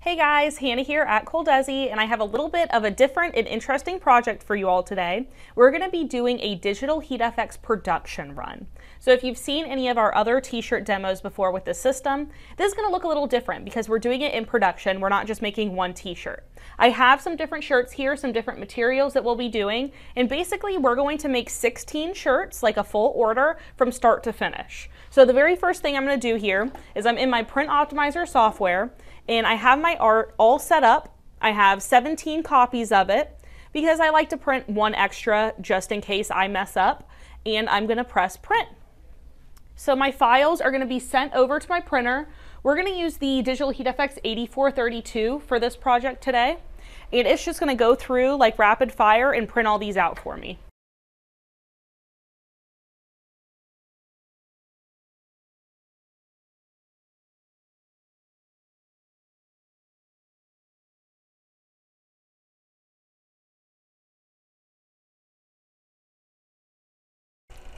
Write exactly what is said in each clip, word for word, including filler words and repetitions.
Hey guys, Hannah here at ColDesi, and I have a little bit of a different and interesting project for you all today. We're going to be doing a DigitalHeat F X production run. So if you've seen any of our other t-shirt demos before with this system, this is going to look a little different because we're doing it in production. We're not just making one t-shirt. I have some different shirts here, some different materials that we'll be doing, and basically we're going to make sixteen shirts, like a full order, from start to finish. So the very first thing I'm going to do here is I'm in my print optimizer software, and I have my art all set up. I have seventeen copies of it because I like to print one extra just in case I mess up, and I'm gonna press print. So my files are gonna be sent over to my printer. We're gonna use the DigitalHeat F X eighty-four thirty-two for this project today, and it's just gonna go through like rapid fire and print all these out for me.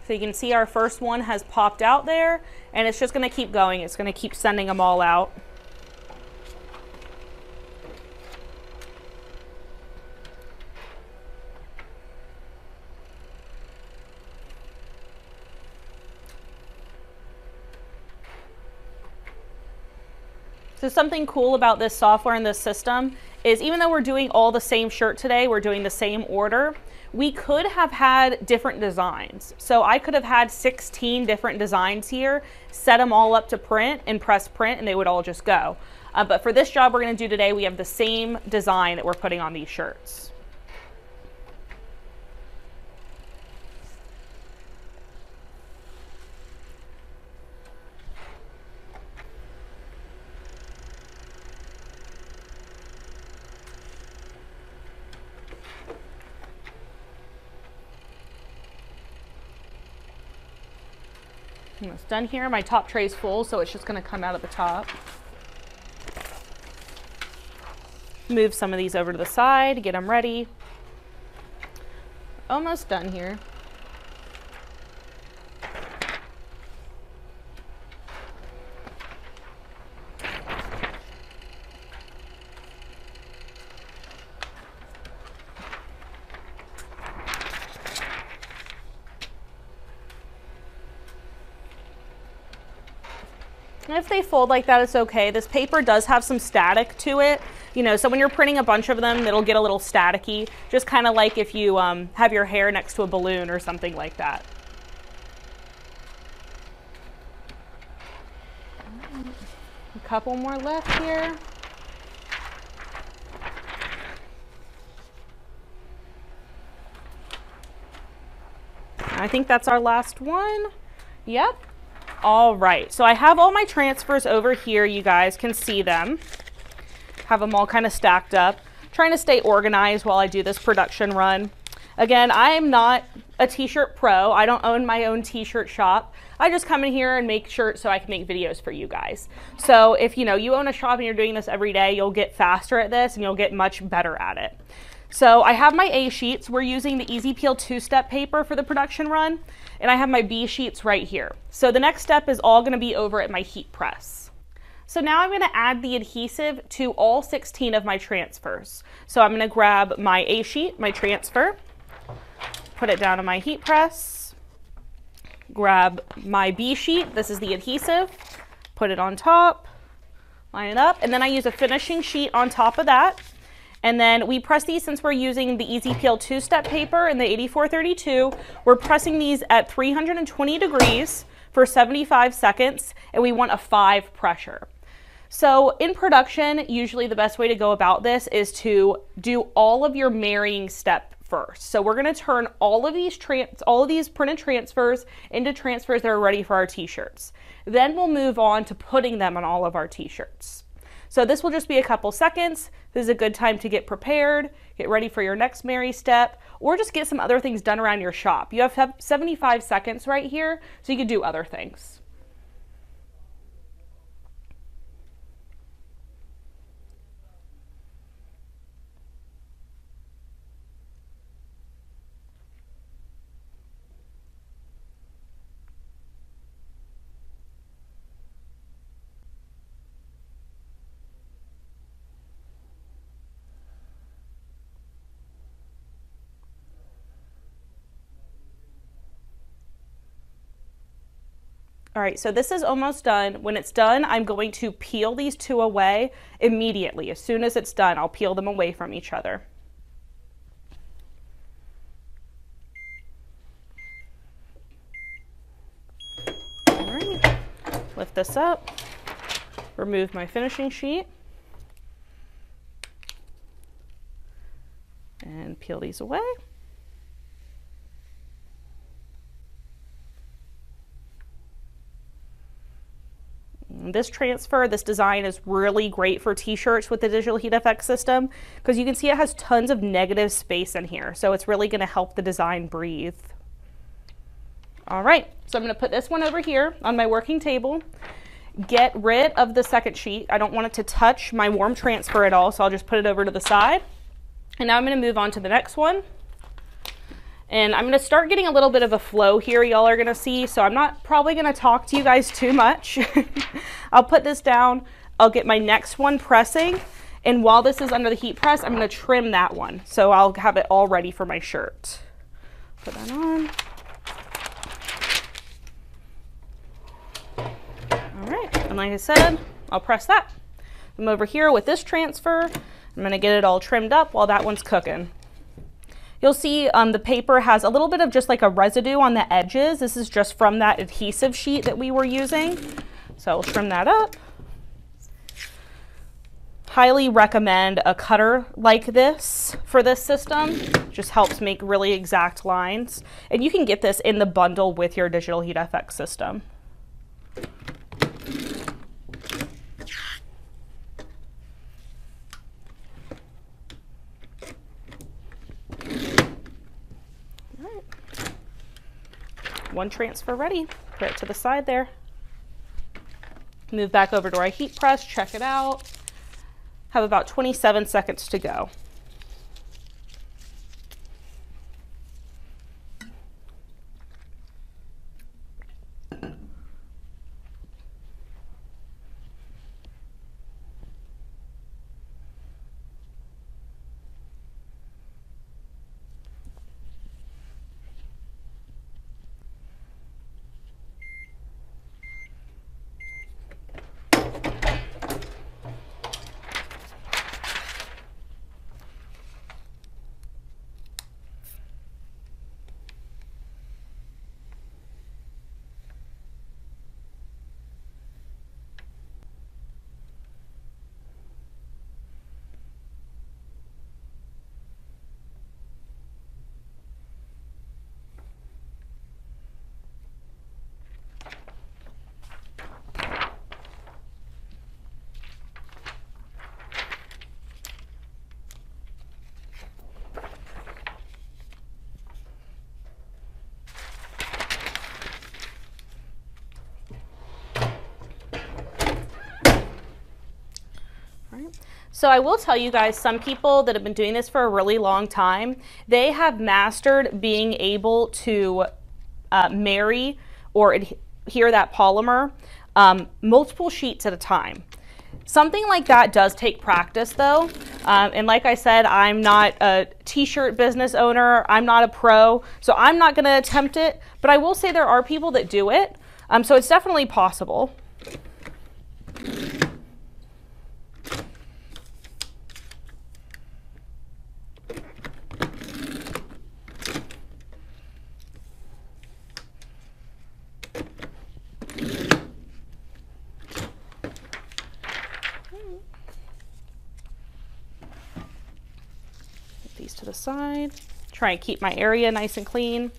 So you can see our first one has popped out there, and it's just going to keep going. It's going to keep sending them all out. So something cool about this software and this system is even though we're doing all the same shirt today, we're doing the same order, we could have had different designs. So I could have had sixteen different designs here, set them all up to print and press print, and they would all just go. Uh, but for this job we're gonna do today, we have the same design that we're putting on these shirts. And it's done here. My top tray's full, so it's just going to come out at the top. Move some of these over to the side, get them ready. Almost done here. And if they fold like that, it's okay. This paper does have some static to it, you know, so when you're printing a bunch of them, it'll get a little staticky, just kind of like if you um, have your hair next to a balloon or something like that. A couple more left here. I think that's our last one. Yep. All right, so I have all my transfers over here. You guys can see them. Have them all kind of stacked up. Trying to stay organized while I do this production run. Again, I am not a t-shirt pro. I don't own my own t-shirt shop. I just come in here and make shirts so I can make videos for you guys. So if you know you own a shop and you're doing this every day, you'll get faster at this and you'll get much better at it. So I have my A sheets. We're using the Easy Peel two-step paper for the production run, and I have my B sheets right here. So the next step is all gonna be over at my heat press. So now I'm gonna add the adhesive to all sixteen of my transfers. So I'm gonna grab my A sheet, my transfer, put it down on my heat press, grab my B sheet, this is the adhesive, put it on top, line it up, and then I use a finishing sheet on top of that. And then we press these, since we're using the Easy Peel two-step paper and the eighty-four thirty-two, we're pressing these at three hundred twenty degrees for seventy-five seconds, and we want a five pressure. So in production, usually the best way to go about this is to do all of your marrying step first. So we're gonna turn all of these trans all of these printed transfers into transfers that are ready for our t-shirts. Then we'll move on to putting them on all of our t-shirts. So this will just be a couple seconds. This is a good time to get prepared, get ready for your next marry step, or just get some other things done around your shop. You have seventy-five seconds right here, so you can do other things. All right, so this is almost done. When it's done, I'm going to peel these two away immediately. As soon as it's done, I'll peel them away from each other. All right, lift this up, remove my finishing sheet, and peel these away. This transfer, this design is really great for t-shirts with the DigitalHeat F X system, because you can see it has tons of negative space in here, so it's really going to help the design breathe. All right, so I'm going to put this one over here on my working table, get rid of the second sheet. I don't want it to touch my warm transfer at all, so I'll just put it over to the side. And now I'm going to move on to the next one. And I'm going to start getting a little bit of a flow here, y'all are going to see. So I'm not probably going to talk to you guys too much. I'll put this down. I'll get my next one pressing. And while this is under the heat press, I'm going to trim that one. So I'll have it all ready for my shirt. Put that on. All right. And like I said, I'll press that. I'm over here with this transfer. I'm going to get it all trimmed up while that one's cooking. You'll see um, the paper has a little bit of just like a residue on the edges. This is just from that adhesive sheet that we were using. So I'll trim that up. Highly recommend a cutter like this for this system. Just helps make really exact lines. And you can get this in the bundle with your DigitalHeat F X system. One transfer ready, put it to the side there. Move back over to our heat press, check it out. Have about twenty-seven seconds to go. So I will tell you guys, some people that have been doing this for a really long time, they have mastered being able to uh, marry or adhere that polymer um, multiple sheets at a time. Something like that does take practice though. Um, and like I said, I'm not a t-shirt business owner, I'm not a pro, so I'm not gonna attempt it, but I will say there are people that do it. Um, so it's definitely possible. To the side, try and keep my area nice and clean.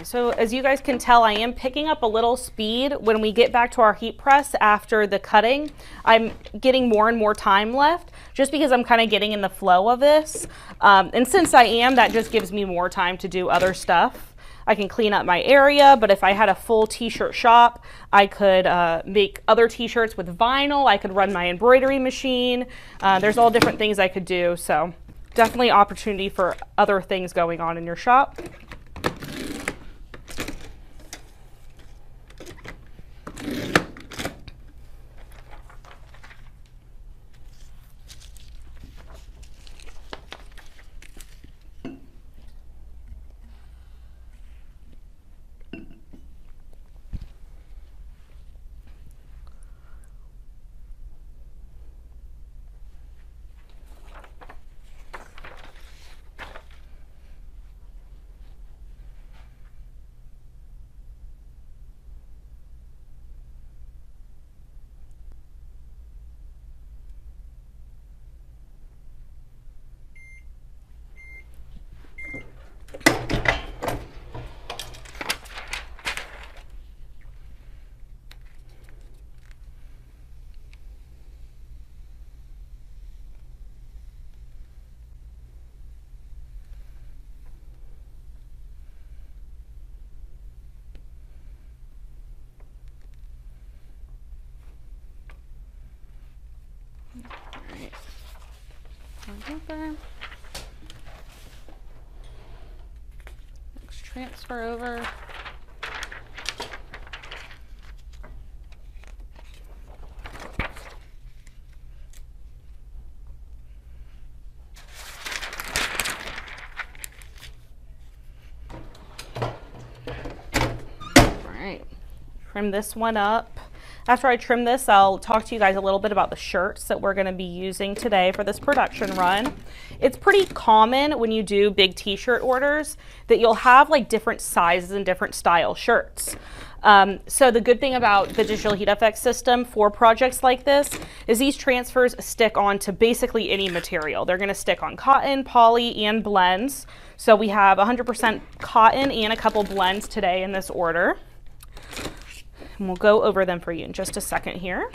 pattern. So as you guys can tell, I am picking up a little speed. When we get back to our heat press after the cutting, I'm getting more and more time left just because I'm kind of getting in the flow of this. Um, and since I am, that just gives me more time to do other stuff. I can clean up my area, but if I had a full t-shirt shop, I could uh, make other t-shirts with vinyl. I could run my embroidery machine. Uh, there's all different things I could do. So definitely opportunity for other things going on in your shop. Let's transfer over. All right, trim this one up. After I trim this, I'll talk to you guys a little bit about the shirts that we're going to be using today for this production run. It's pretty common when you do big t-shirt orders that you'll have like different sizes and different style shirts. Um, so the good thing about the DigitalHeat F X system for projects like this is these transfers stick on to basically any material. They're going to stick on cotton, poly, and blends. So we have one hundred percent cotton and a couple blends today in this order. And we'll go over them for you in just a second here.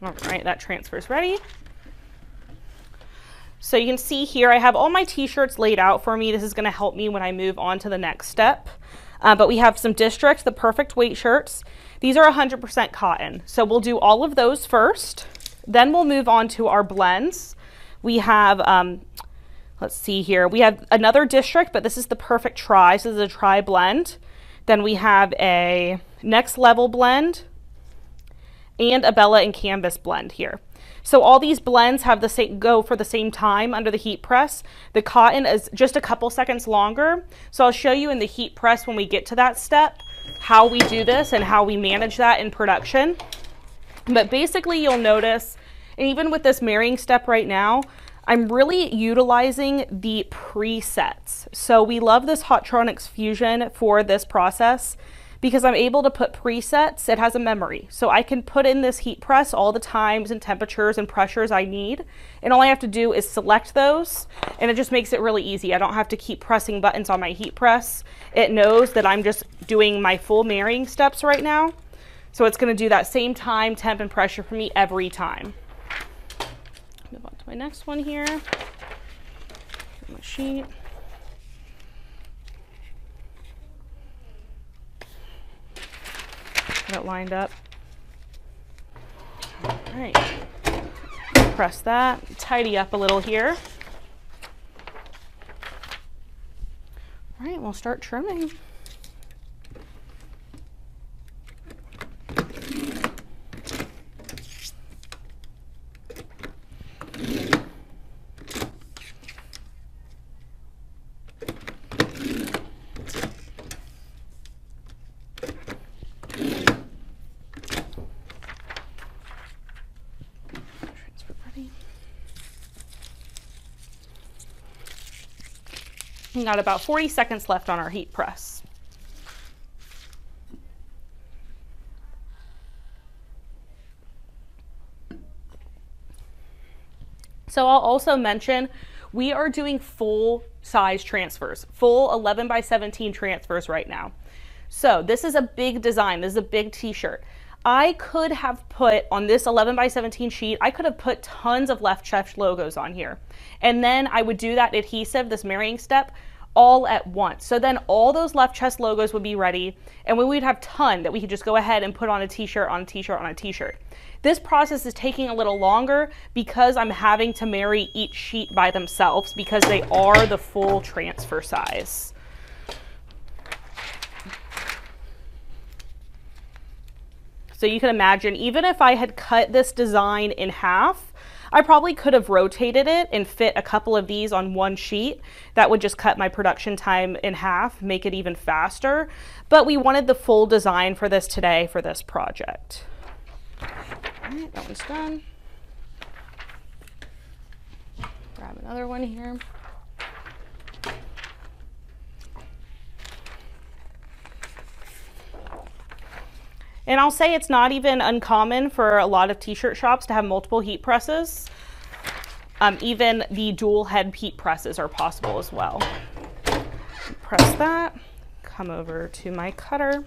All right, that transfer's ready. So you can see here, I have all my t-shirts laid out for me. This is gonna help me when I move on to the next step. Uh, but we have some District, the perfect weight shirts. These are one hundred percent cotton. So we'll do all of those first. Then we'll move on to our blends. We have, um, let's see here. We have another District, but this is the perfect tri. So this is a tri blend. Then we have a Next Level blend and a Bella and Canvas blend here. So all these blends have the same, go for the same time under the heat press. The cotton is just a couple seconds longer. So I'll show you in the heat press when we get to that step, how we do this and how we manage that in production. But basically you'll notice, and even with this marrying step right now, I'm really utilizing the presets. So we love this Hotronics Fusion for this process because I'm able to put presets. It has a memory. So I can put in this heat press all the times and temperatures and pressures I need. And all I have to do is select those. And it just makes it really easy. I don't have to keep pressing buttons on my heat press. It knows that I'm just doing my full marrying steps right now. So it's gonna do that same time, temp, and pressure for me every time. Move on to my next one here. My sheet. Get it lined up. All right. Press that. Tidy up a little here. All right, we'll start trimming. Got about forty seconds left on our heat press. So I'll also mention We are doing full size transfers, full eleven by seventeen transfers right now. So this is a big design. This is a big t-shirt. I could have put on this eleven by seventeen sheet, I could have put tons of Left Chef logos on here. And then I would do that adhesive, this marrying step, all at once. So then all those Left Chef logos would be ready. And we would have ton that we could just go ahead and put on a t-shirt, on a t-shirt, on a t-shirt. This process is taking a little longer because I'm having to marry each sheet by themselves because they are the full transfer size. So you can imagine, even if I had cut this design in half, I probably could have rotated it and fit a couple of these on one sheet. That would just cut my production time in half, make it even faster. But we wanted the full design for this today for this project. All right, that one's done. Grab another one here. And I'll say it's not even uncommon for a lot of t-shirt shops to have multiple heat presses. Um, even the dual head heat presses are possible as well. Press that, come over to my cutter.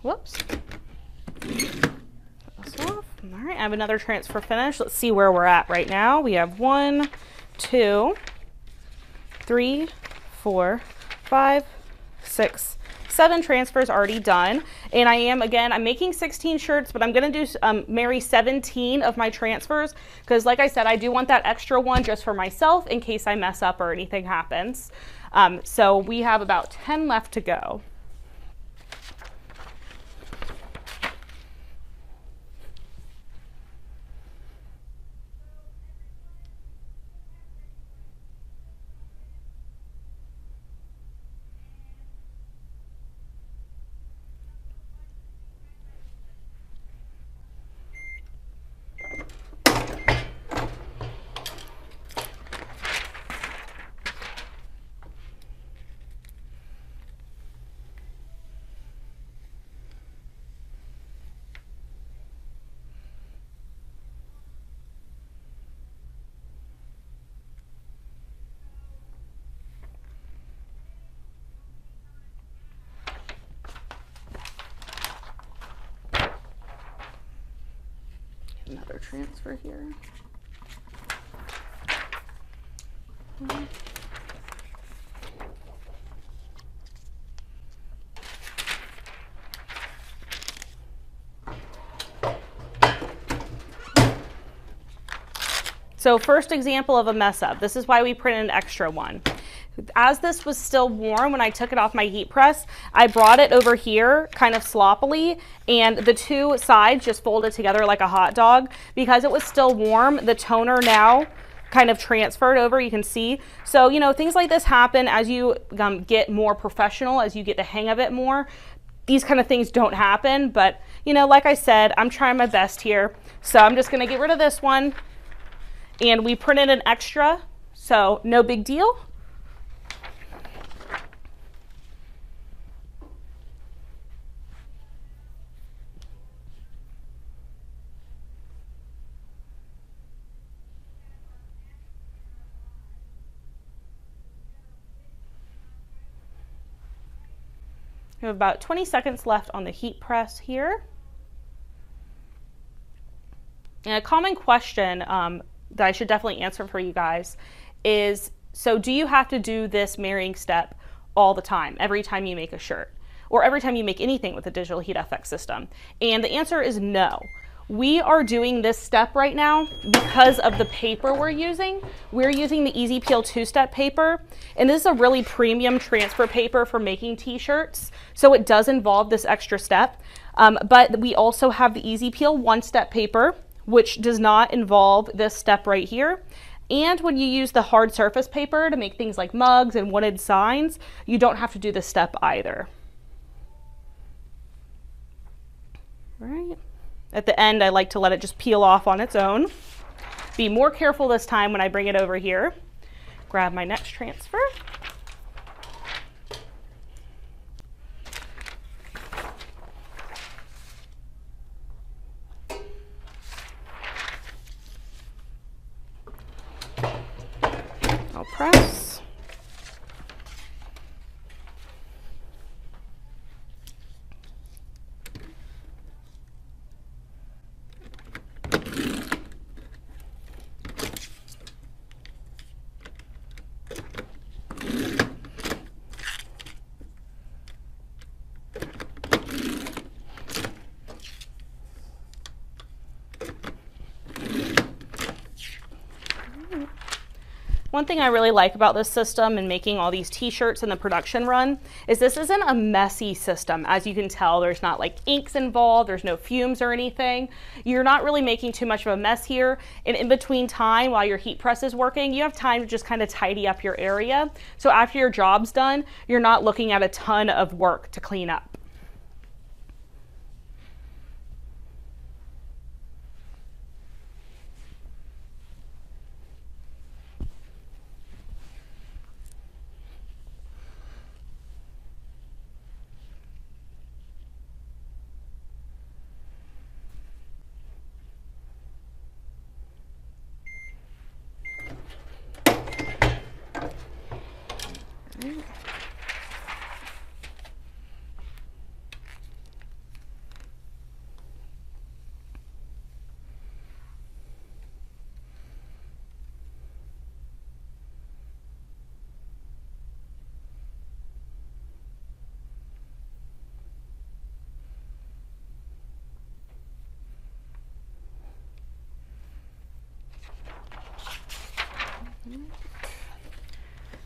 Whoops. Cut this off. All right, I have another transfer finish. Let's see where we're at right now. We have one, two, three, four, five, six, seven transfers already done. And I am, again, I'm making sixteen shirts, but I'm gonna do um, marry seventeen of my transfers because, like I said, I do want that extra one just for myself in case I mess up or anything happens. Um, so we have about ten left to go. Another transfer here. Mm-hmm. So first example of a mess up. This is why we printed an extra one. As this was still warm when I took it off my heat press, I brought it over here kind of sloppily, and the two sides just folded together like a hot dog. Because it was still warm, the toner now kind of transferred over, you can see. So, you know, things like this happen as you um, get more professional, as you get the hang of it more. These kind of things don't happen, but, you know, like I said, I'm trying my best here. So I'm just gonna get rid of this one, and we printed an extra, so no big deal. We have about twenty seconds left on the heat press here. And a common question um, that I should definitely answer for you guys is, so do you have to do this marrying step all the time, every time you make a shirt, or every time you make anything with the DigitalHeat F X system? And the answer is no. We are doing this step right now because of the paper we're using. We're using the Easy Peel two-step paper, and this is a really premium transfer paper for making t-shirts, so it does involve this extra step. Um, but we also have the Easy Peel one-step paper, which does not involve this step right here. And when you use the hard surface paper to make things like mugs and wanted signs, you don't have to do this step either. All right. At the end, I like to let it just peel off on its own. Be more careful this time when I bring it over here. Grab my next transfer. I'll press. One thing I really like about this system and making all these t-shirts in the production run is this isn't a messy system. As you can tell, there's not like inks involved, there's no fumes or anything. You're not really making too much of a mess here. And in between time, while your heat press is working, you have time to just kind of tidy up your area. So after your job's done, you're not looking at a ton of work to clean up.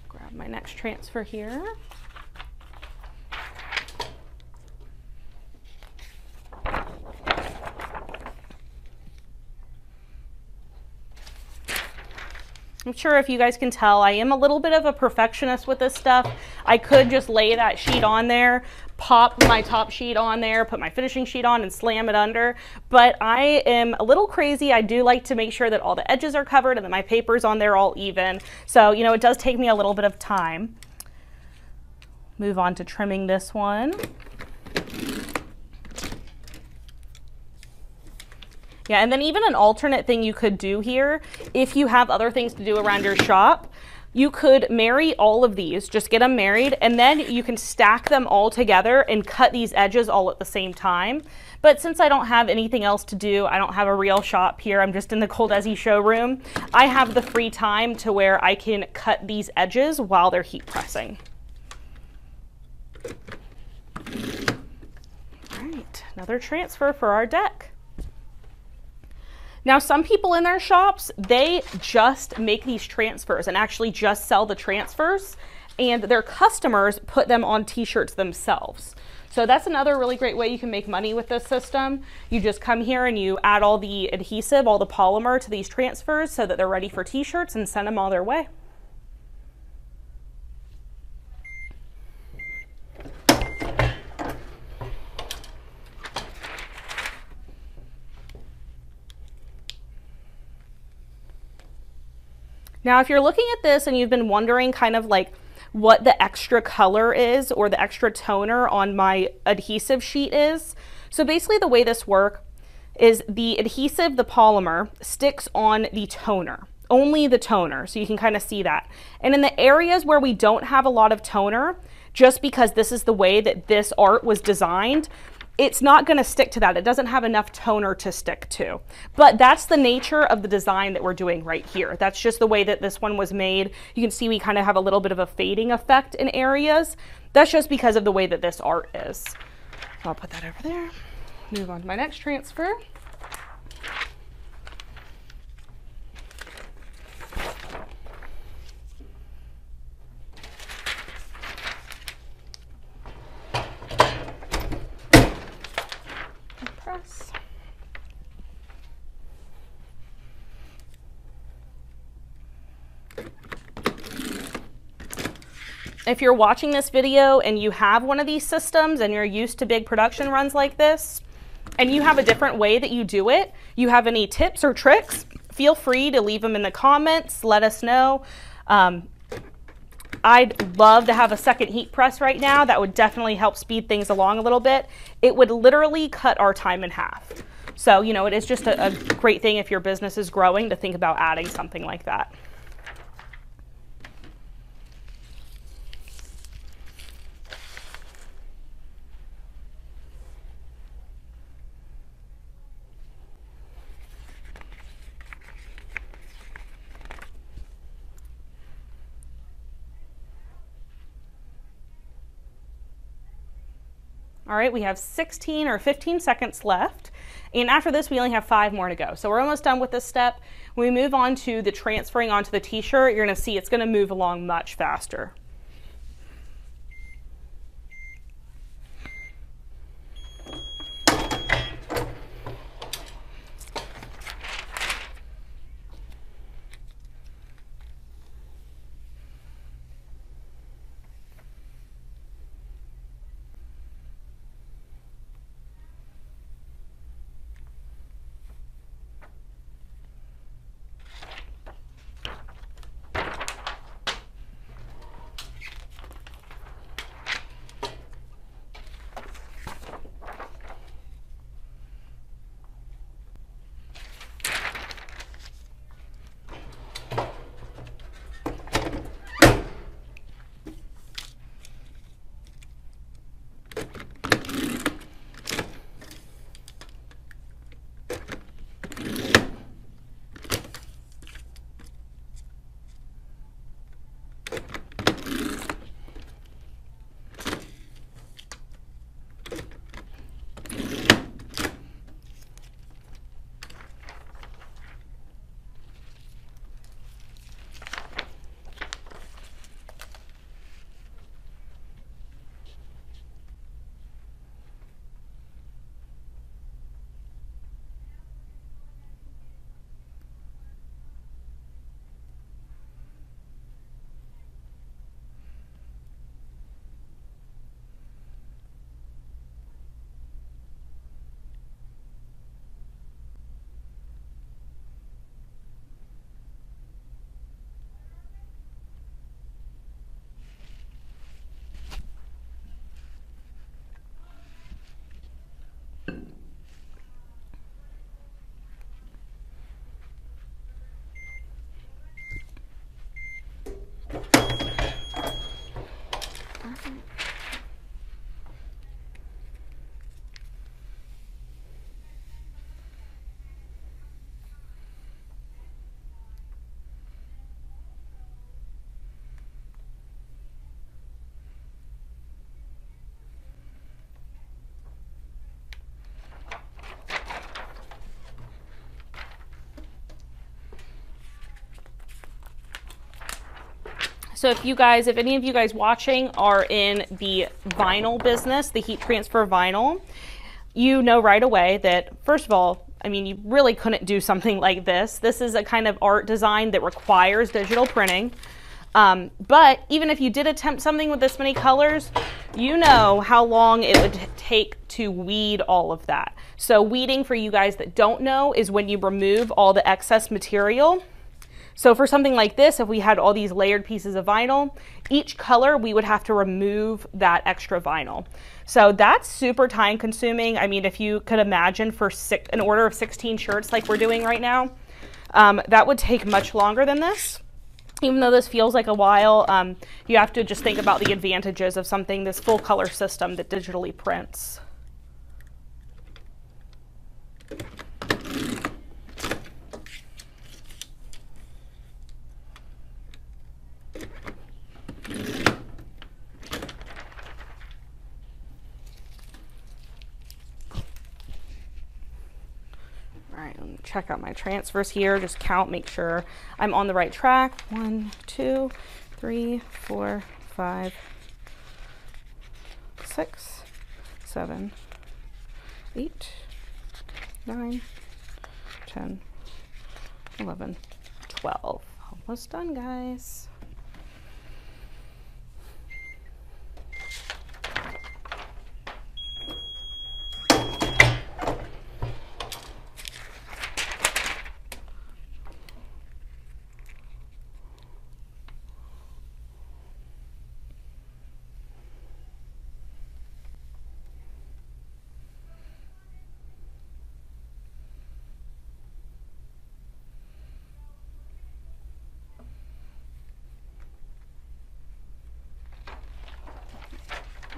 Grab my next transfer here. I'm sure if you guys can tell, I am a little bit of a perfectionist with this stuff. I could just lay that sheet on there, pop my top sheet on there, put my finishing sheet on and slam it under. But I am a little crazy. I do like to make sure that all the edges are covered and that my paper's on there all even. So, you know, it does take me a little bit of time. Move on to trimming this one. Yeah, and then even an alternate thing you could do here, if you have other things to do around your shop, you could marry all of these, just get them married, and then you can stack them all together and cut these edges all at the same time. But since I don't have anything else to do, I don't have a real shop here, I'm just in the ColDesi showroom, I have the free time to where I can cut these edges while they're heat pressing. All right, another transfer for our deck. Now, some people in their shops, they just make these transfers and actually just sell the transfers, and their customers put them on t-shirts themselves. So that's another really great way you can make money with this system. You just come here and you add all the adhesive, all the polymer to these transfers so that they're ready for t-shirts and send them all their way. Now, if you're looking at this and you've been wondering kind of like what the extra color is or the extra toner on my adhesive sheet is, so basically the way this works is the adhesive, the polymer, sticks on the toner, only the toner, so you can kind of see that. And in the areas where we don't have a lot of toner, just because this is the way that this art was designed, it's not going to stick to that. It doesn't have enough toner to stick to. But that's the nature of the design that we're doing right here. That's just the way that this one was made. You can see we kind of have a little bit of a fading effect in areas. That's just because of the way that this art is. So I'll put that over there. Move on to my next transfer. If you're watching this video and you have one of these systems and you're used to big production runs like this, and you have a different way that you do it, you have any tips or tricks, feel free to leave them in the comments. Let us know. Um, I'd love to have a second heat press right now. That would definitely help speed things along a little bit. It would literally cut our time in half. So, you know, it is just a, a great thing if your business is growing to think about adding something like that. All right, we have sixteen or fifteen seconds left. And after this, we only have five more to go. So we're almost done with this step. When we move on to the transferring onto the t-shirt, you're gonna see it's gonna move along much faster. So if you guys, if any of you guys watching are in the vinyl business, the heat transfer vinyl, you know right away that, first of all, I mean, you really couldn't do something like this. This is a kind of art design that requires digital printing. Um, but even if you did attempt something with this many colors, you know how long it would take to weed all of that. So weeding, for you guys that don't know, is when you remove all the excess material. So for something like this, if we had all these layered pieces of vinyl, each color, we would have to remove that extra vinyl. So that's super time consuming. I mean, if you could imagine for six, an order of sixteen shirts like we're doing right now, um, that would take much longer than this. Even though this feels like a while, um, you have to just think about the advantages of something, this full color system that digitally prints. Check out my transfers here, just count, make sure I'm on the right track. One, two, three, four, five, six, seven, eight, nine, ten, eleven, twelve. Almost done, guys.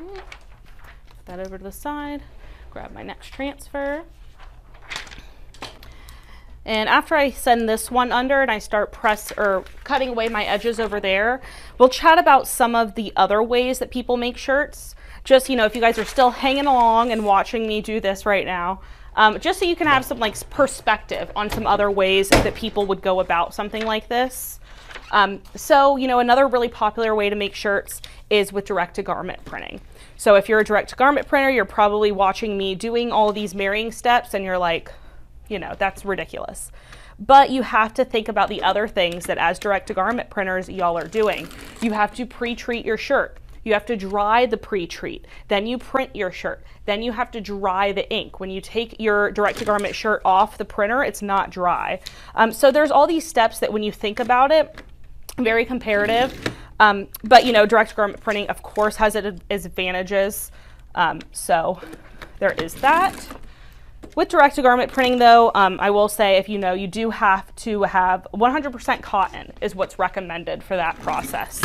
All right. Put that over to the side, grab my next transfer. And after I send this one under and I start press or cutting away my edges over there, we'll chat about some of the other ways that people make shirts. Just, you know, if you guys are still hanging along and watching me do this right now, um, just so you can have some like perspective on some other ways that people would go about something like this. Um, so, you know, another really popular way to make shirts is with direct-to-garment printing. So if you're a direct-to-garment printer, you're probably watching me doing all these marrying steps and you're like, you know, that's ridiculous. But you have to think about the other things that as direct-to-garment printers y'all are doing. You have to pre-treat your shirt. You have to dry the pre-treat. Then you print your shirt. Then you have to dry the ink. When you take your direct-to-garment shirt off the printer, it's not dry. Um, so there's all these steps that when you think about it, very comparative. Um, but, you know, direct-to-garment printing, of course, has its advantages. Um, so there is that. With direct-to-garment printing, though, um, I will say, if you know, you do have to have one hundred percent cotton is what's recommended for that process.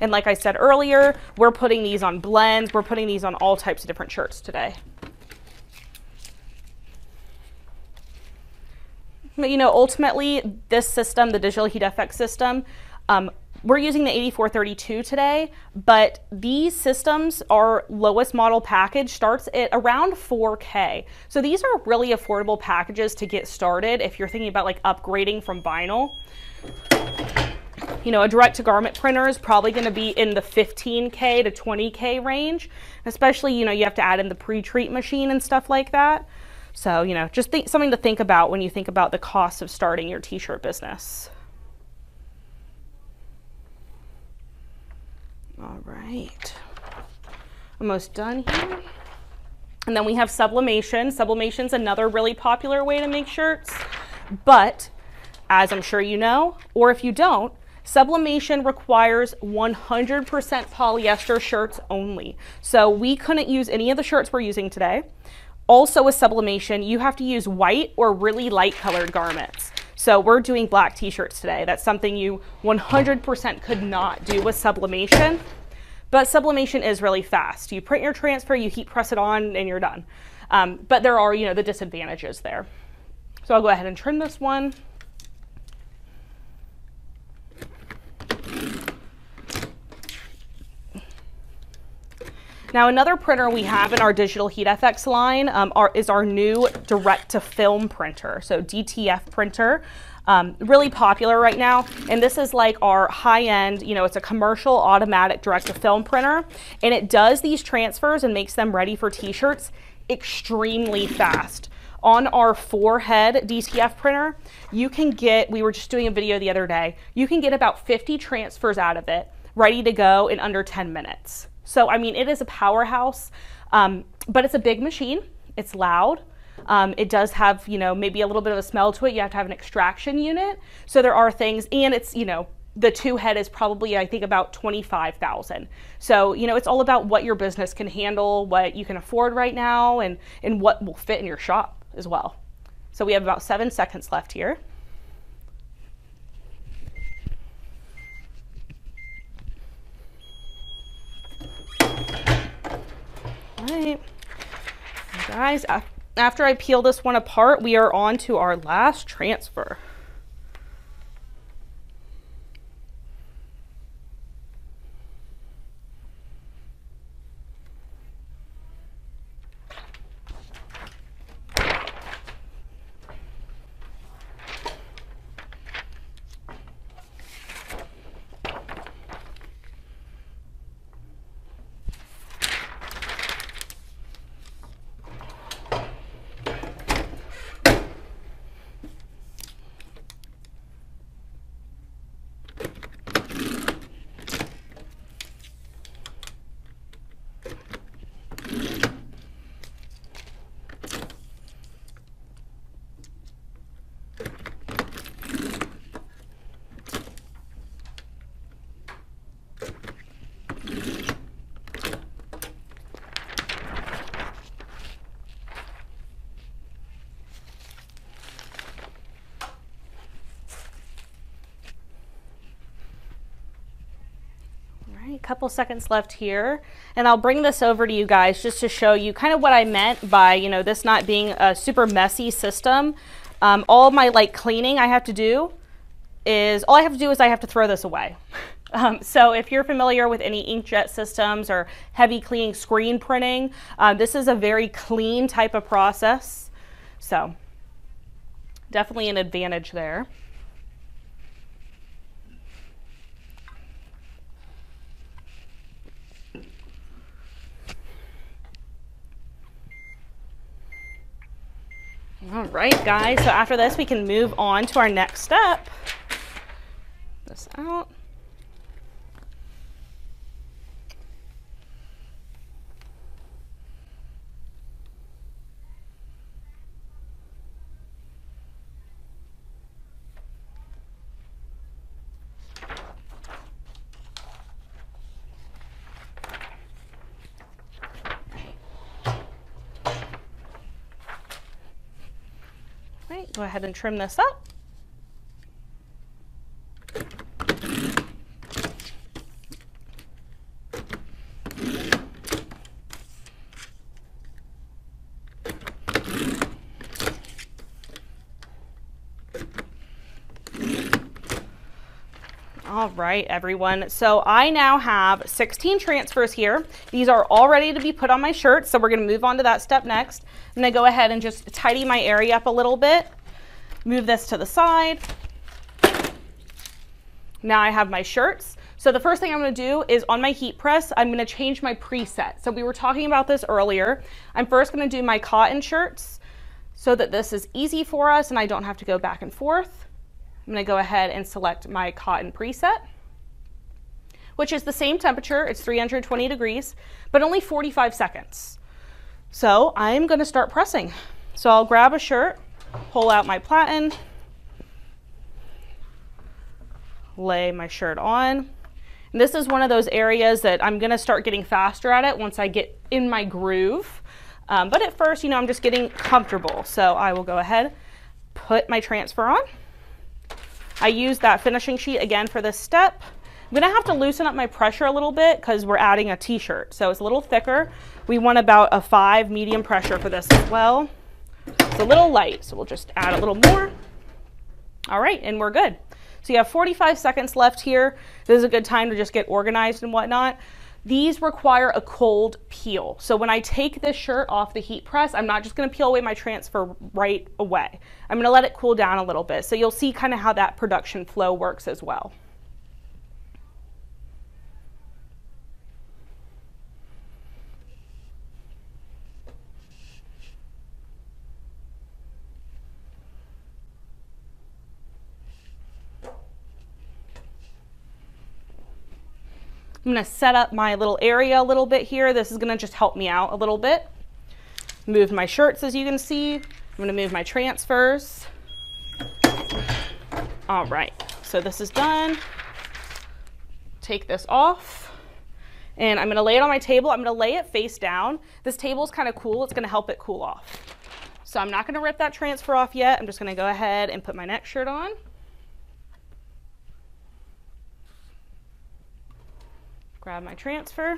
And like I said earlier, we're putting these on blends. We're putting these on all types of different shirts today. But, you know, ultimately, this system, the DigitalHeat F X system, um, we're using the eighty-four thirty-two today, but these systems, our lowest model package starts at around four K. So these are really affordable packages to get started if you're thinking about like upgrading from vinyl. You know, a direct-to-garment printer is probably going to be in the fifteen K to twenty K range, especially, you know, you have to add in the pre-treat machine and stuff like that. So, you know, just think, something to think about when you think about the cost of starting your t-shirt business. All right, almost done here. And then we have sublimation. Sublimation's another really popular way to make shirts, but as I'm sure you know, or if you don't, sublimation requires one hundred percent polyester shirts only. So we couldn't use any of the shirts we're using today. Also with sublimation, you have to use white or really light colored garments. So we're doing black t-shirts today. That's something you one hundred percent could not do with sublimation, but sublimation is really fast. You print your transfer, you heat press it on, and you're done. Um, but there are, you know, the disadvantages there. So I'll go ahead and trim this one. Now another printer we have in our DigitalHeat F X line um, are, is our new direct-to-film printer, so D T F printer, um, really popular right now. And this is like our high-end, you know, it's a commercial automatic direct-to-film printer, and it does these transfers and makes them ready for t-shirts extremely fast. On our four-head D T F printer, you can get, we were just doing a video the other day, you can get about fifty transfers out of it ready to go in under ten minutes. So, I mean, it is a powerhouse, um, but it's a big machine. It's loud. Um, it does have, you know, maybe a little bit of a smell to it. You have to have an extraction unit. So there are things, and it's, you know, the two head is probably, I think, about twenty-five thousand. So, you know, it's all about what your business can handle, what you can afford right now, and, and what will fit in your shop as well. So we have about seven seconds left here. Right. Guys, after I peel this one apart, we are on to our last transfer. couple seconds left here, and I'll bring this over to you guys just to show you kind of what I meant by, you know, this not being a super messy system. Um, all my like cleaning I have to do is, all I have to do is I have to throw this away. Um, so if you're familiar with any inkjet systems or heavy cleaning, screen printing, uh, this is a very clean type of process. So definitely an advantage there. All right, guys, so after this, we can move on to our next step. This out. Go ahead and trim this up. All right, everyone. So I now have sixteen transfers here. These are all ready to be put on my shirt. So we're going to move on to that step next. I'm going to go ahead and just tidy my area up a little bit. Move this to the side. Now I have my shirts. So the first thing I'm going to do is on my heat press, I'm going to change my preset. So we were talking about this earlier. I'm first going to do my cotton shirts so that this is easy for us and I don't have to go back and forth. I'm going to go ahead and select my cotton preset, which is the same temperature. It's three hundred twenty degrees, but only forty-five seconds. So I'm going to start pressing. So I'll grab a shirt, pull out my platen, lay my shirt on. And this is one of those areas that I'm going to start getting faster at it once I get in my groove. Um, but at first, you know, I'm just getting comfortable. So I will go ahead, put my transfer on. I use that finishing sheet again for this step. I'm going to have to loosen up my pressure a little bit because we're adding a t-shirt. So it's a little thicker. We want about a five medium pressure for this as well. It's a little light, so we'll just add a little more. All right, and we're good. So you have forty-five seconds left here. This is a good time to just get organized and whatnot. These require a cold peel. So when I take this shirt off the heat press, I'm not just going to peel away my transfer right away. I'm going to let it cool down a little bit. So you'll see kind of how that production flow works as well. I'm going to set up my little area a little bit here. This is going to just help me out a little bit. Move my shirts, as you can see. I'm going to move my transfers. All right, so this is done. Take this off, and I'm going to lay it on my table. I'm going to lay it face down. This table is kind of cool. It's going to help it cool off. So I'm not going to rip that transfer off yet. I'm just going to go ahead and put my next shirt on. Grab my transfer,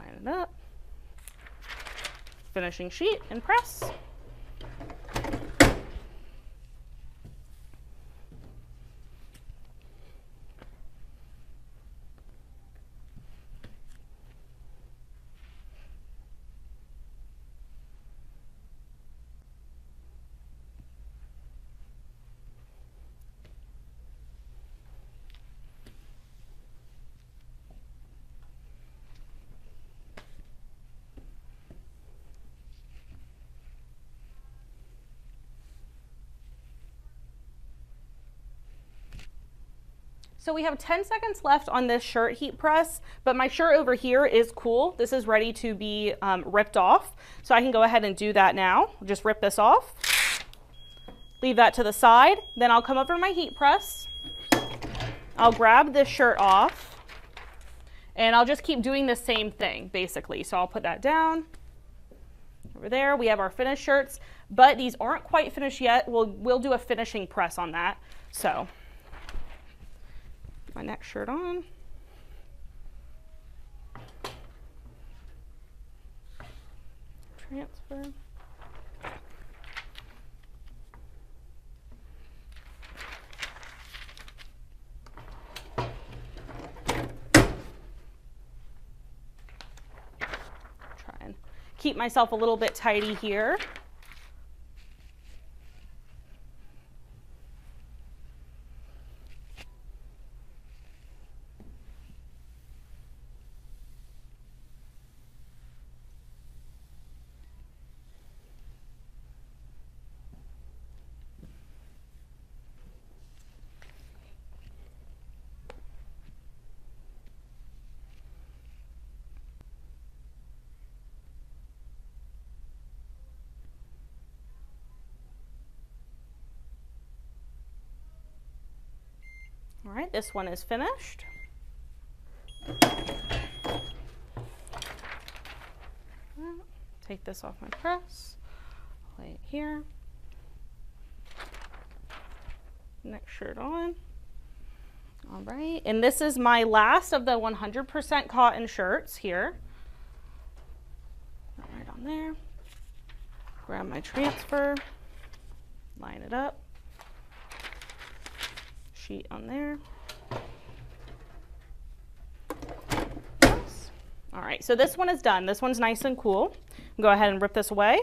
line it up, finishing sheet, and press. So we have ten seconds left on this shirt heat press, but my shirt over here is cool. This is ready to be um, ripped off. So I can go ahead and do that now. Just rip this off, leave that to the side. Then I'll come over to my heat press. I'll grab this shirt off and I'll just keep doing the same thing basically. So I'll put that down over there. We have our finished shirts, but these aren't quite finished yet. We'll, we'll do a finishing press on that. So my next shirt on. Transfer. Keep myself a little bit tidy here. All right, this one is finished. Take this off my press, lay it here. Next shirt on. All right, and this is my last of the one hundred percent cotton shirts here. Right on there. Grab my transfer, line it up. Sheet on there. Oops. All right, so this one is done. This one's nice and cool. Go ahead and rip this away.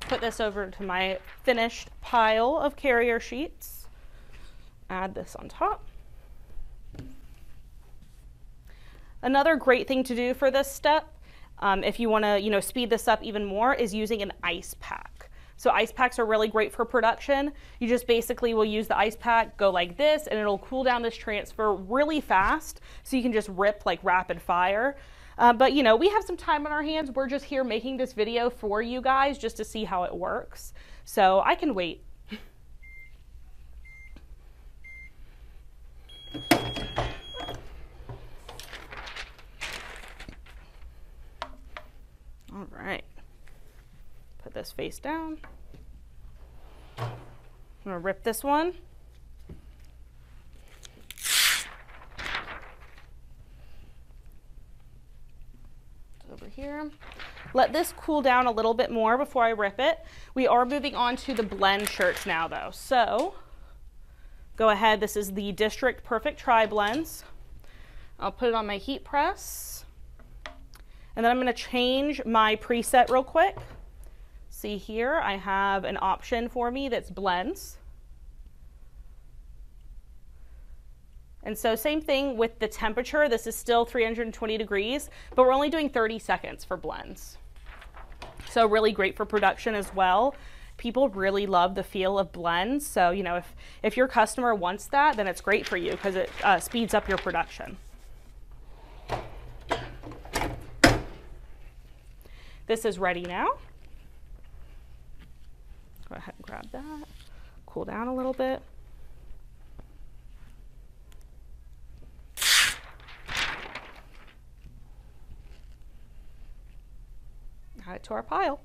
Put this over to my finished pile of carrier sheets. Add this on top. Another great thing to do for this step, um, if you want to, you know, speed this up even more, is using an ice pack. So ice packs are really great for production. You just basically will use the ice pack, go like this, and it'll cool down this transfer really fast. So you can just rip like rapid fire. Uh, but you know, we have some time on our hands. We're just here making this video for you guys just to see how it works. So I can wait. All right. Put this face down. I'm gonna rip this one. Over here. Let this cool down a little bit more before I rip it. We are moving on to the blend shirts now though. So go ahead, this is the District Perfect Tri Blends. I'll put it on my heat press. And then I'm gonna change my preset real quick. See here, I have an option for me that's blends. And so same thing with the temperature. This is still three hundred twenty degrees, but we're only doing thirty seconds for blends. So really great for production as well. People really love the feel of blends. So, you know, if, if your customer wants that, then it's great for you because it uh, speeds up your production. This is ready now. Go ahead and grab that, cool down a little bit. Add it to our pile.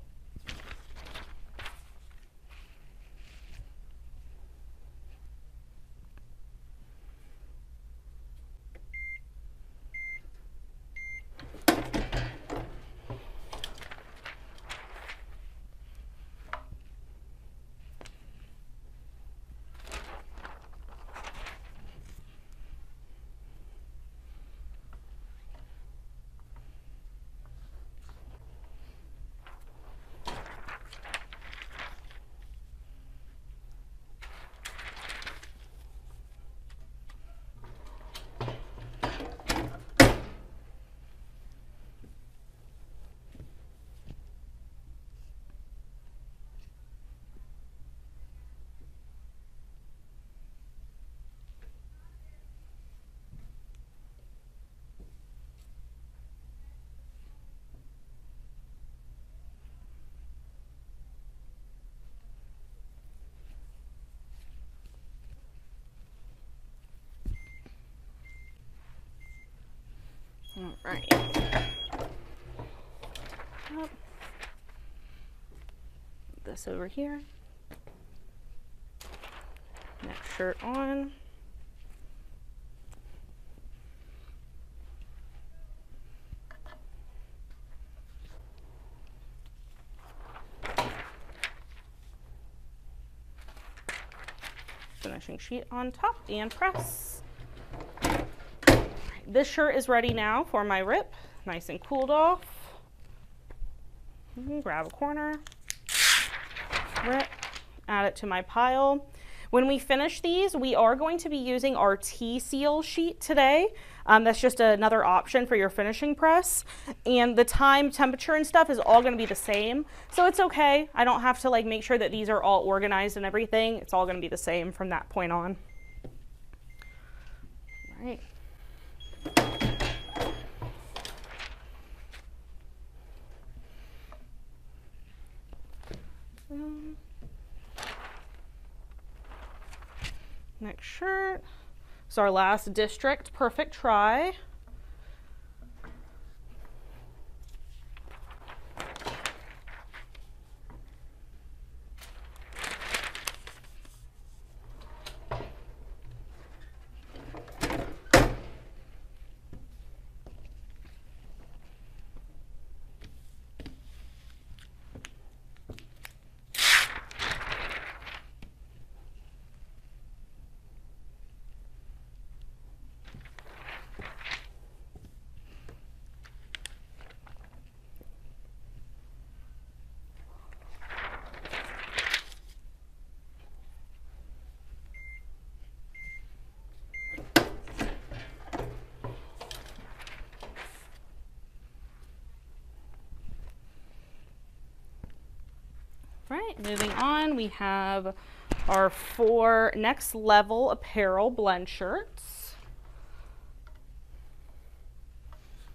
All right. Yep. This over here. that shirt on. Finishing sheet on top and press. This shirt is ready now for my rip, nice and cooled off. Grab a corner, rip, add it to my pile. When we finish these, we are going to be using our T-Seal sheet today. Um, that's just another option for your finishing press. And the time, temperature, and stuff is all going to be the same. So it's okay. I don't have to like make sure that these are all organized and everything. It's all going to be the same from that point on. All right. Um, next shirt. It's our last district. Perfect try. Right, moving on, we have our four Next Level Apparel blend shirts.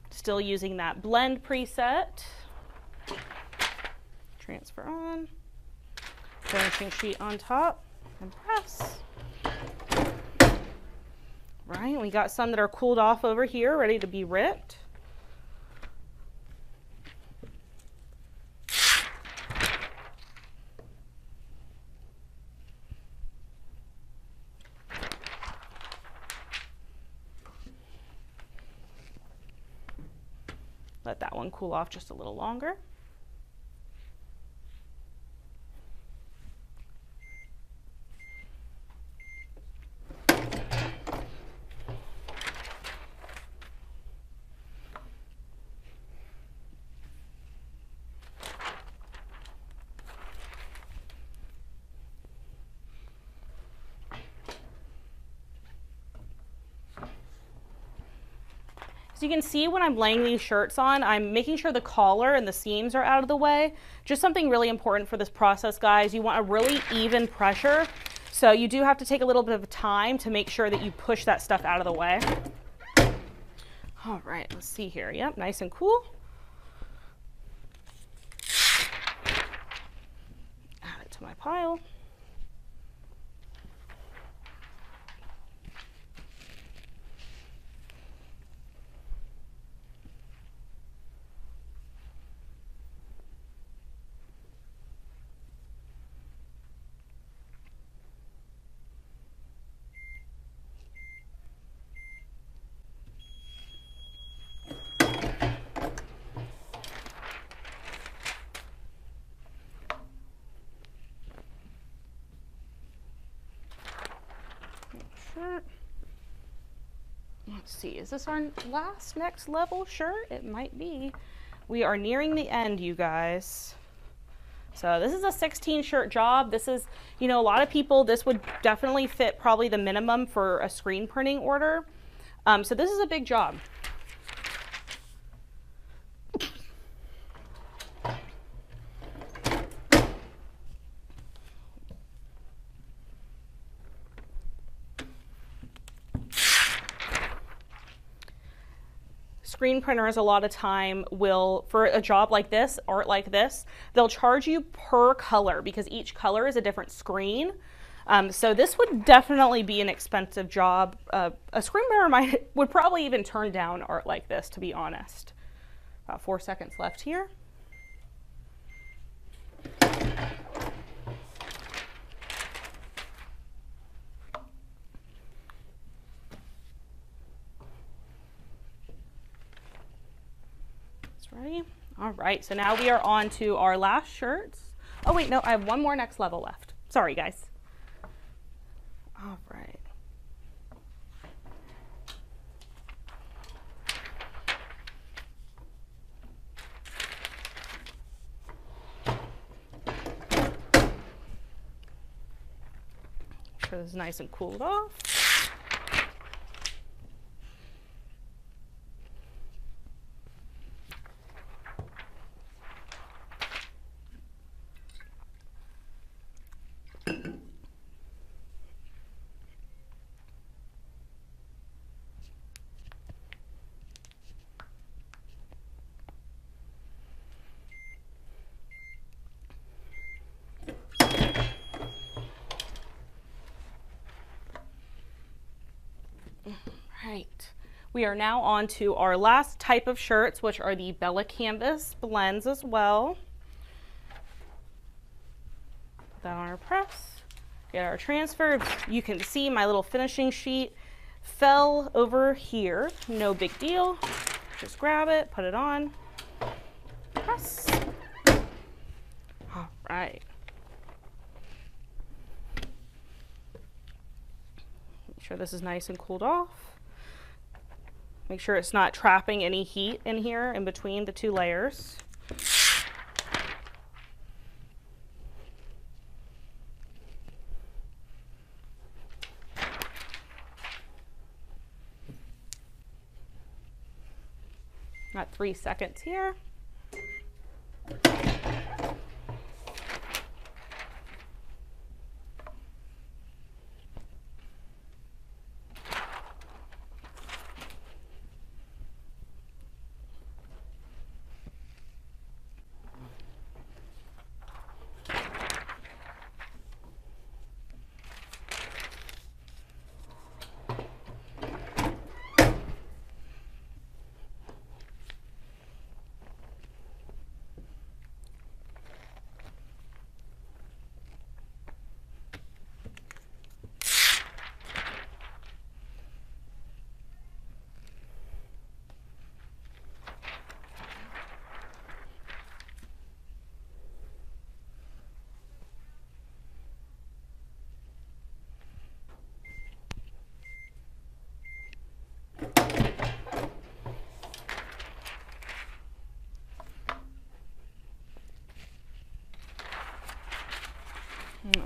Still using that blend preset. Transfer on, finishing sheet on top, and press. Right, we got some that are cooled off over here, ready to be ripped. Let that one cool off just a little longer. So you can see when I'm laying these shirts on, I'm making sure the collar and the seams are out of the way. Just something really important for this process, guys. You want a really even pressure. So you do have to take a little bit of time to make sure that you push that stuff out of the way. All right, let's see here. Yep, nice and cool. Add it to my pile. Let's see, is this our last Next Level shirt? It might be. We are nearing the end, you guys. So this is a sixteen shirt job. This is, you know, a lot of people, this would definitely fit probably the minimum for a screen printing order. Um, so this is a big job. Screen printers a lot of time will, for a job like this, art like this, they'll charge you per color because each color is a different screen. Um, so this would definitely be an expensive job. Uh, a screen printer might, would probably even turn down art like this, to be honest. About four seconds left here. All right, so now we are on to our last shirts. Oh wait, no, I have one more Next Level left. Sorry guys. All right. Make sure this is nice and cooled off. Right. We are now on to our last type of shirts, which are the Bella Canvas blends as well. Put that on our press, get our transfer. You can see my little finishing sheet fell over here. No big deal. Just grab it, put it on, press. All right. Make sure this is nice and cooled off. Make sure it's not trapping any heat in here in between the two layers. Got three seconds here.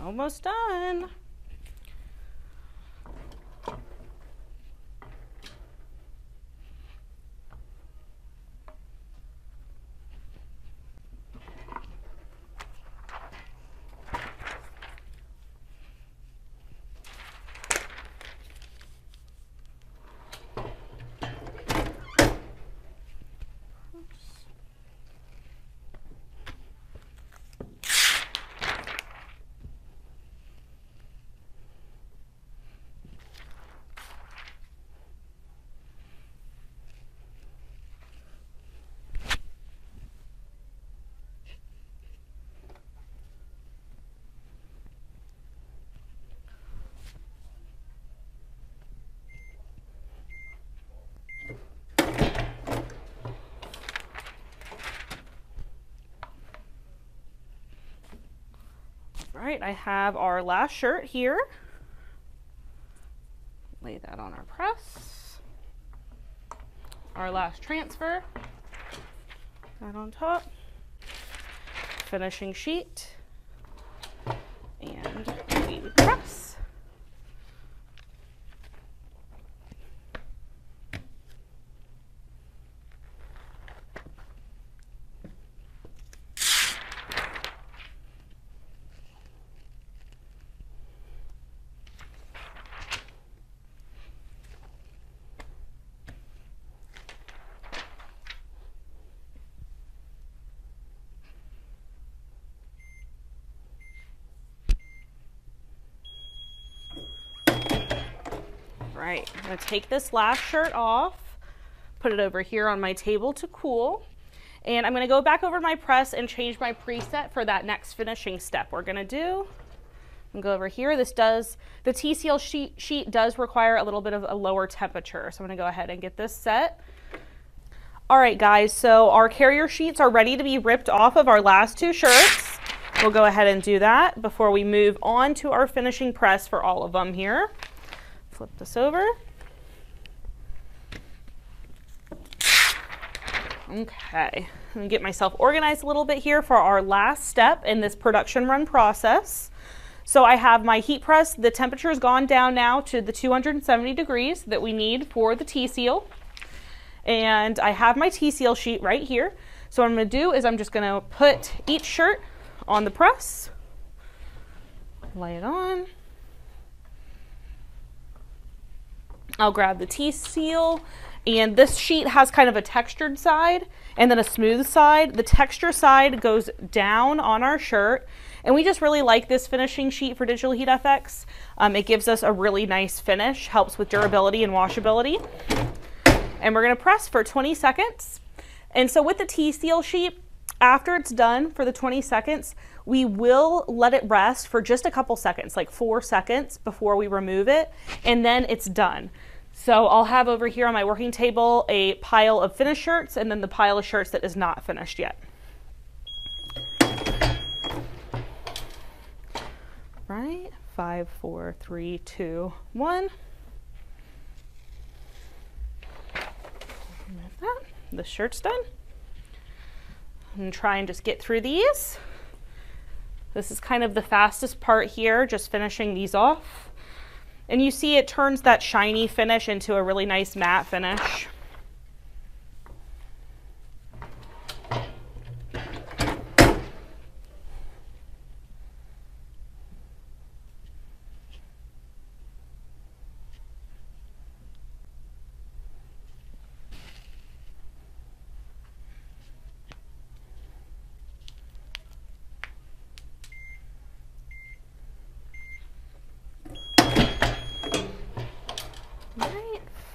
Almost done. All right, I have our last shirt here. Lay that on our press. Our last transfer. That on top. Finishing sheet. And we press. Right, I'm gonna take this last shirt off, put it over here on my table to cool, and I'm gonna go back over to my press and change my preset for that next finishing step we're gonna do. And go over here. This does, the T-Seal sheet, sheet does require a little bit of a lower temperature, so I'm gonna go ahead and get this set. All right, guys, so our carrier sheets are ready to be ripped off of our last two shirts. We'll go ahead and do that before we move on to our finishing press for all of them here. Flip this over. Okay, let me get myself organized a little bit here for our last step in this production run process. So I have my heat press. The temperature has gone down now to the two hundred seventy degrees that we need for the T-Seal. And I have my T-Seal sheet right here. So what I'm gonna do is I'm just gonna put each shirt on the press, lay it on. I'll grab the T-Seal, and this sheet has kind of a textured side and then a smooth side. The texture side goes down on our shirt, and we just really like this finishing sheet for DigitalHeat F X. Um, it gives us a really nice finish, helps with durability and washability. And we're gonna press for twenty seconds. And so with the T-Seal sheet, after it's done for the twenty seconds, we will let it rest for just a couple seconds, like four seconds before we remove it, and then it's done. So I'll have over here on my working table a pile of finished shirts and then the pile of shirts that is not finished yet. Right, five, four, three, two, one. Remove that. The shirt's done. I'm gonna try and just get through these. This is kind of the fastest part here, just finishing these off. And you see it turns that shiny finish into a really nice matte finish.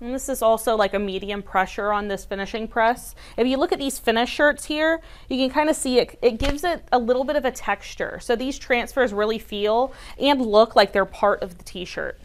And this is also like a medium pressure on this finishing press. If you look at these finished shirts here, you can kind of see it, it gives it a little bit of a texture. So these transfers really feel and look like they're part of the t-shirt.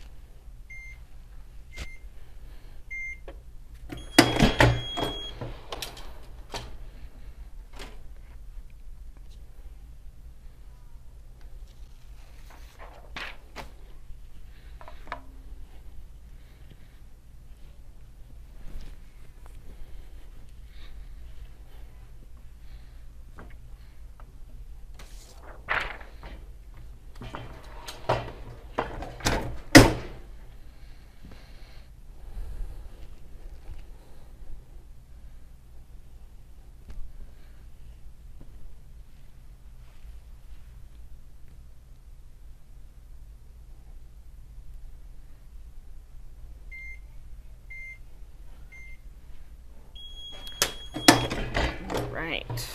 Right.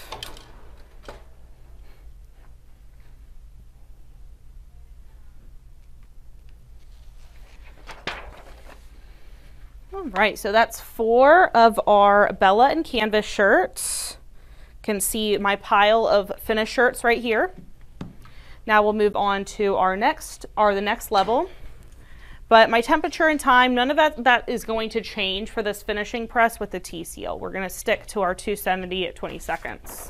All right, so that's four of our Bella and Canvas shirts. You can see my pile of finished shirts right here. Now we'll move on to our next, or the next level. But my temperature and time, none of that, that is going to change for this finishing press with the T-Seal. We're gonna stick to our two seventy at twenty seconds.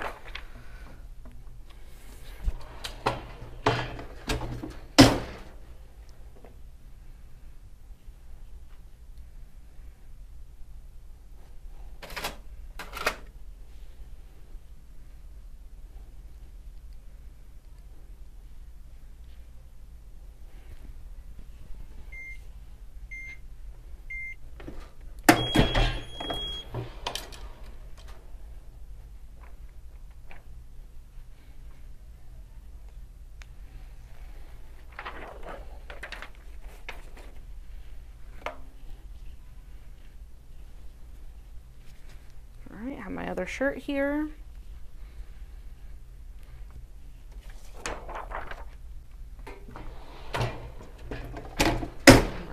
My other shirt here.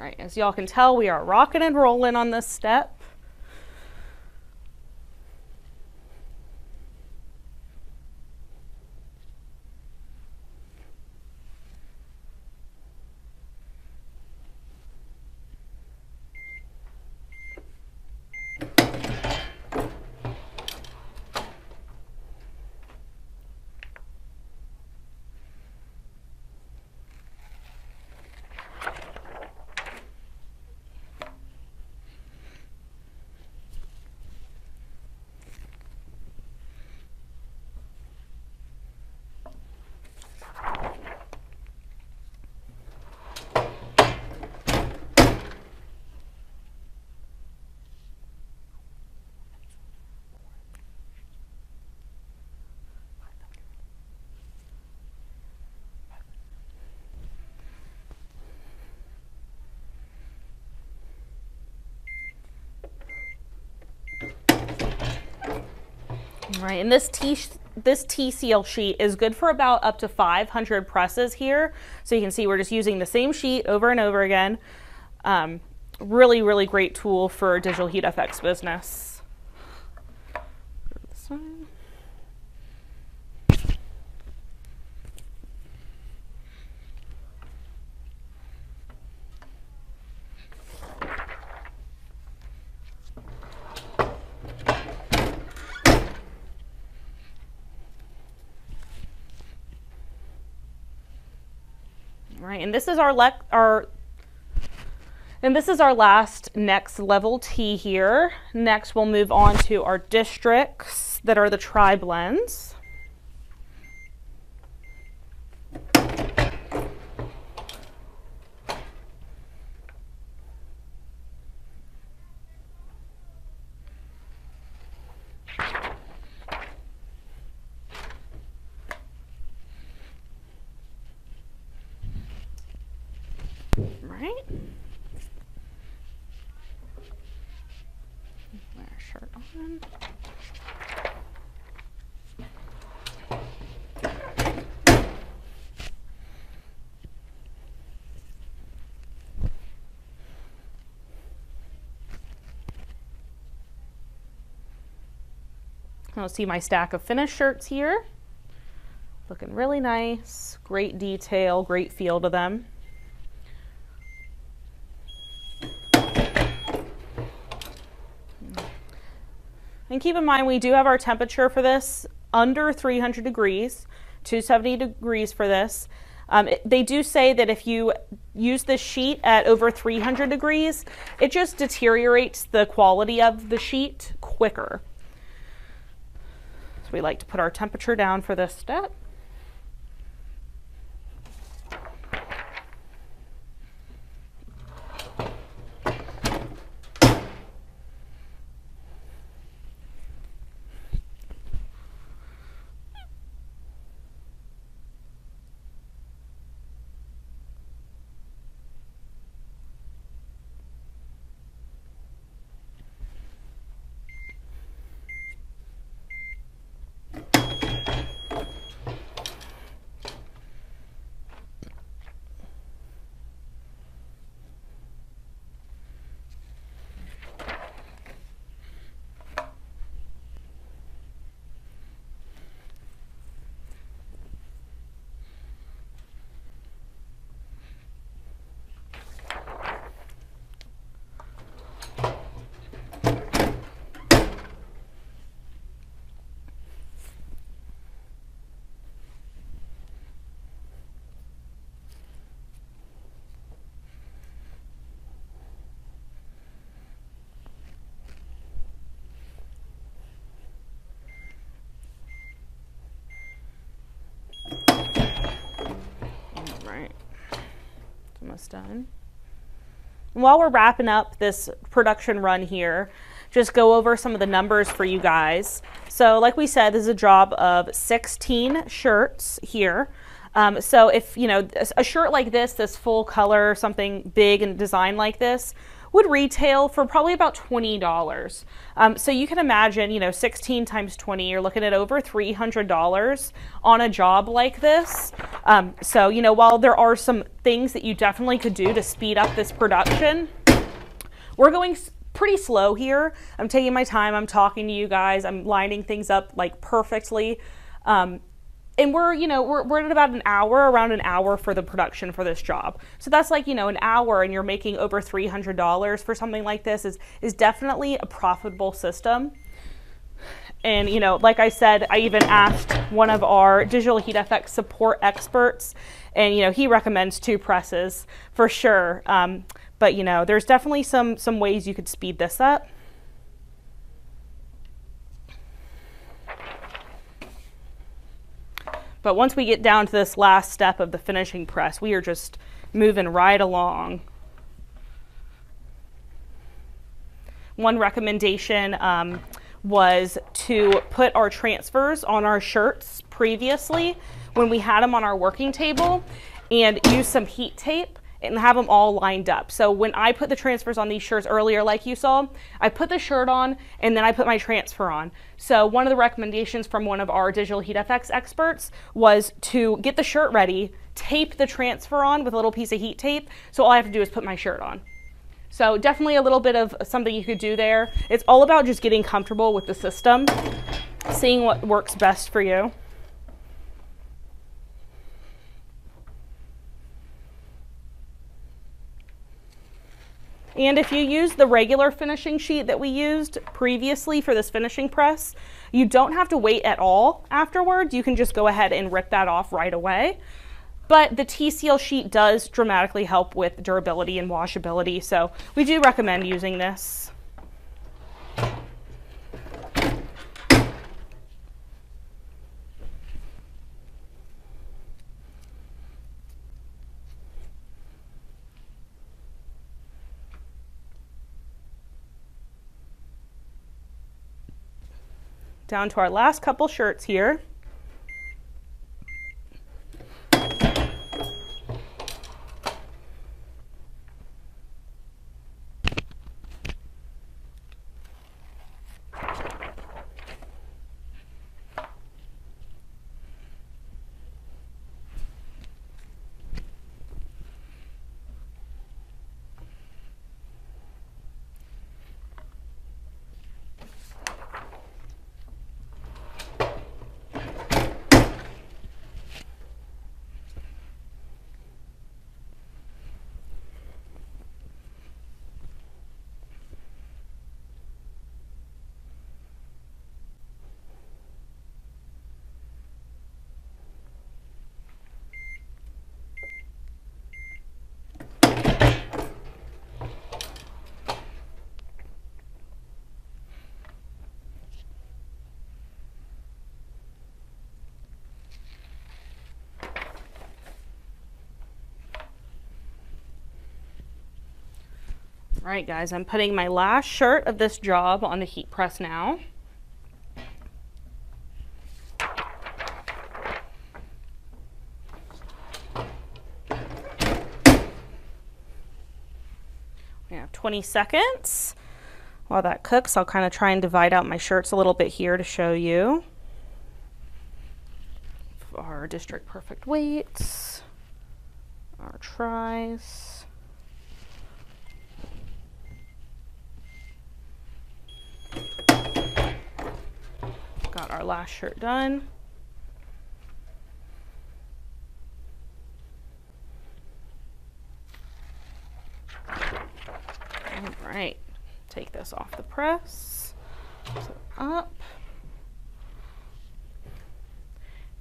right, as y'all can tell, we are rocking and rolling on this step. Right, and this T this T-Seal sheet is good for about up to five hundred presses here. So you can see we're just using the same sheet over and over again. Um, really, really great tool for digital heat F X business. This one. Right, and this is our le our and this is our last next level T here. Next, we'll move on to our districts that are the tri blends. I'll see my stack of finished shirts here. Looking really nice, great detail, great feel to them. And keep in mind, we do have our temperature for this under three hundred degrees, two seventy degrees for this. Um, it, they do say that if you use this sheet at over three hundred degrees, it just deteriorates the quality of the sheet quicker. So we like to put our temperature down for this step. Done. And while we're wrapping up this production run here, just go over some of the numbers for you guys. So like we said, this is a job of sixteen shirts here. Um, so if you know a shirt like this, this full color, something big and design like this, would retail for probably about twenty dollars. Um, so you can imagine, you know, sixteen times twenty, you're looking at over three hundred dollars on a job like this. Um, so, you know, while there are some things that you definitely could do to speed up this production, we're going pretty slow here. I'm taking my time, I'm talking to you guys, I'm lining things up like perfectly. Um, and we're, you know, we're, we're at about an hour, around an hour for the production for this job. So that's like, you know, an hour and you're making over three hundred dollars for something like this is, is definitely a profitable system. And, you know, like I said, I even asked one of our DigitalHeat F X support experts, and, you know, he recommends two presses for sure. Um, But, you know, there's definitely some, some ways you could speed this up. But once we get down to this last step of the finishing press, we are just moving right along. One recommendation um, was to put our transfers on our shirts previously when we had them on our working table and use some heat tape and have them all lined up. So when I put the transfers on these shirts earlier, like you saw, I put the shirt on and then I put my transfer on. So one of the recommendations from one of our DigitalHeat F X experts was to get the shirt ready, tape the transfer on with a little piece of heat tape. So all I have to do is put my shirt on. So definitely a little bit of something you could do there. It's all about just getting comfortable with the system, seeing what works best for you. And if you use the regular finishing sheet that we used previously for this finishing press, you don't have to wait at all afterwards. You can just go ahead and rip that off right away. But the T-Seal sheet does dramatically help with durability and washability, so we do recommend using this. Down to our last couple shirts here. All right, guys, I'm putting my last shirt of this job on the heat press now. We have twenty seconds. While that cooks, I'll kind of try and divide out my shirts a little bit here to show you our district perfect weights, our tries. Got our last shirt done. All right, take this off the press, so up.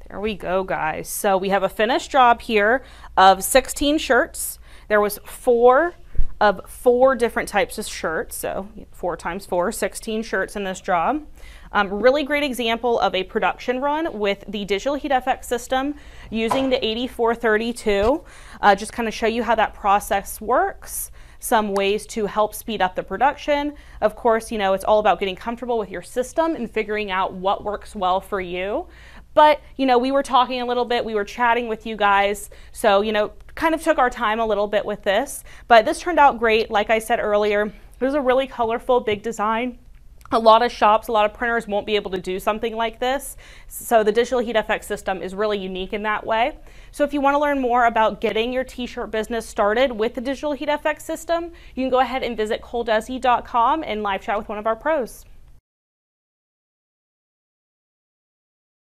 There we go, guys. So we have a finished job here of sixteen shirts. There was four of four different types of shirts, so four times four, sixteen shirts in this job. Um, really great example of a production run with the DigitalHeat F X system using the eighty-four thirty-two. Uh, just kind of show you how that process works, some ways to help speed up the production. Of course, you know, it's all about getting comfortable with your system and figuring out what works well for you. But, you know, we were talking a little bit, we were chatting with you guys, so, you know, kind of took our time a little bit with this. But this turned out great. Like I said earlier, it was a really colorful, big design. A lot of shops, a lot of printers won't be able to do something like this. So the DigitalHeat F X system is really unique in that way. So if you want to learn more about getting your t-shirt business started with the DigitalHeat F X system, you can go ahead and visit coldesi dot com and live chat with one of our pros.